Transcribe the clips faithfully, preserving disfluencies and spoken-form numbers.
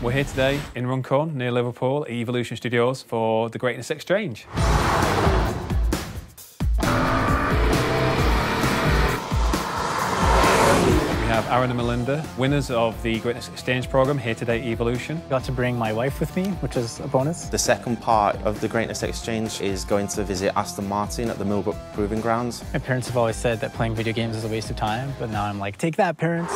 We're here today in Runcorn, near Liverpool, at Evolution Studios for The Greatness Exchange. We have Aaron and Melinda, winners of the Greatness Exchange programme, here today at Evolution. Got to bring my wife with me, which is a bonus. The second part of the Greatness Exchange is going to visit Aston Martin at the Millbrook Proving Grounds. My parents have always said that playing video games is a waste of time, but now I'm like, take that, parents.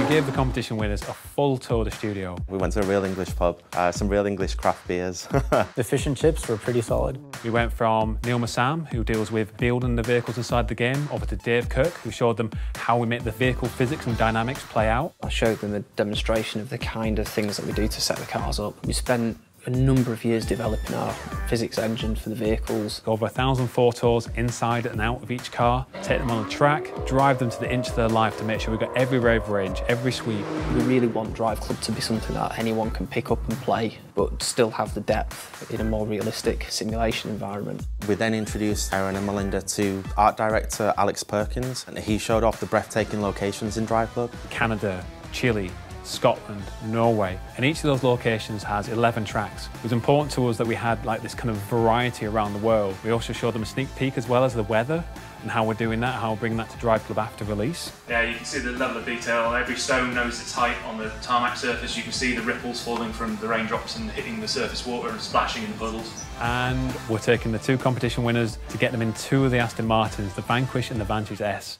We gave the competition winners a full tour of the studio. We went to a real English pub, uh, some real English craft beers. The fish and chips were pretty solid. We went from Neil Massam, who deals with building the vehicles inside the game, over to Dave Kirk, who showed them how we make the vehicle physics and dynamics play out. I showed them a demonstration of the kind of things that we do to set the cars up. We spent a number of years developing our physics engine for the vehicles. Over a thousand photos inside and out of each car, take them on a track, drive them to the inch of their life to make sure we've got every rev range, every sweep. We really want Drive Club to be something that anyone can pick up and play, but still have the depth in a more realistic simulation environment. We then introduced Aaron and Melinda to art director Alex Perkins, and he showed off the breathtaking locations in Drive Club. Canada, Chile, Scotland, Norway, and each of those locations has eleven tracks. It was important to us that we had like this kind of variety around the world. We also showed them a sneak peek as well as the weather and how we're doing that, how we're bringing that to Drive Club after release. Yeah, you can see the level of detail. Every stone knows its height on the tarmac surface. You can see the ripples falling from the raindrops and hitting the surface water and splashing in the puddles. And we're taking the two competition winners to get them in two of the Aston Martins, the Vanquish and the Vantage S.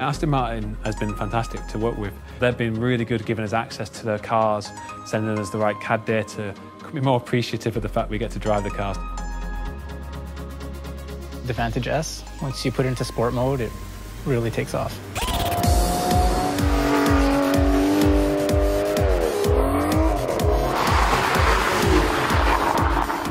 Aston Martin has been fantastic to work with. They've been really good giving us access to their cars, sending us the right C A D data. Couldn't be more appreciative of the fact we get to drive the cars. The Vantage S, once you put it into sport mode, it really takes off.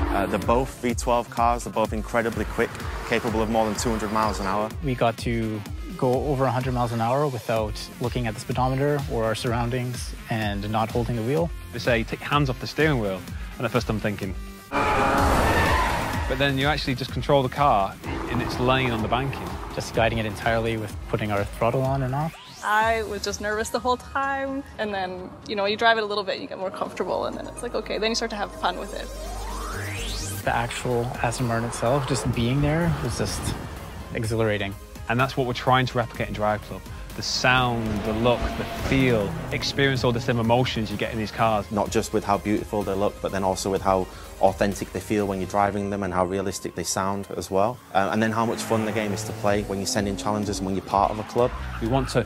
Uh, they're both V twelve cars, they're both incredibly quick, capable of more than two hundred miles an hour. We got to go over one hundred miles an hour without looking at the speedometer or our surroundings and not holding the wheel. They say, take your hands off the steering wheel, and at first I'm thinking. But then you actually just control the car in its lane on the banking. Just guiding it entirely with putting our throttle on and off. I was just nervous the whole time, and then, you know, you drive it a little bit, you get more comfortable, and then it's like, okay, then you start to have fun with it. The actual Aston Martin itself, just being there, was just exhilarating. And that's what we're trying to replicate in Drive Club. The sound, the look, the feel, experience all the same emotions you get in these cars. Not just with how beautiful they look, but then also with how authentic they feel when you're driving them and how realistic they sound as well. Uh, and then how much fun the game is to play when you send in challenges and when you're part of a club. We want to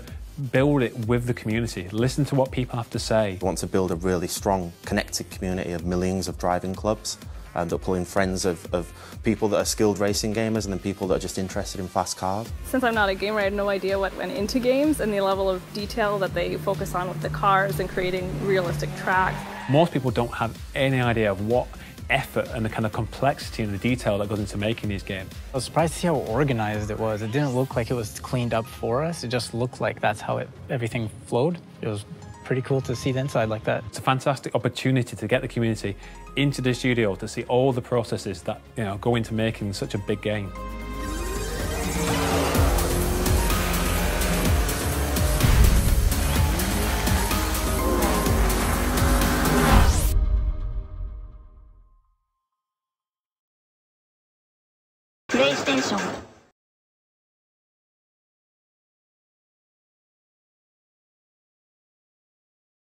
build it with the community, listen to what people have to say. We want to build a really strong, connected community of millions of driving clubs. And up pulling friends of, of people that are skilled racing gamers and then people that are just interested in fast cars. Since I'm not a gamer, I had no idea what went into games and the level of detail that they focus on with the cars and creating realistic tracks. Most people don't have any idea of what effort and the kind of complexity and the detail that goes into making these games. I was surprised to see how organized it was. It didn't look like it was cleaned up for us. It just looked like that's how it, everything flowed. It was pretty cool to see the inside like that. It's a fantastic opportunity to get the community into the studio to see all the processes that, you know, go into making such a big game. PlayStation.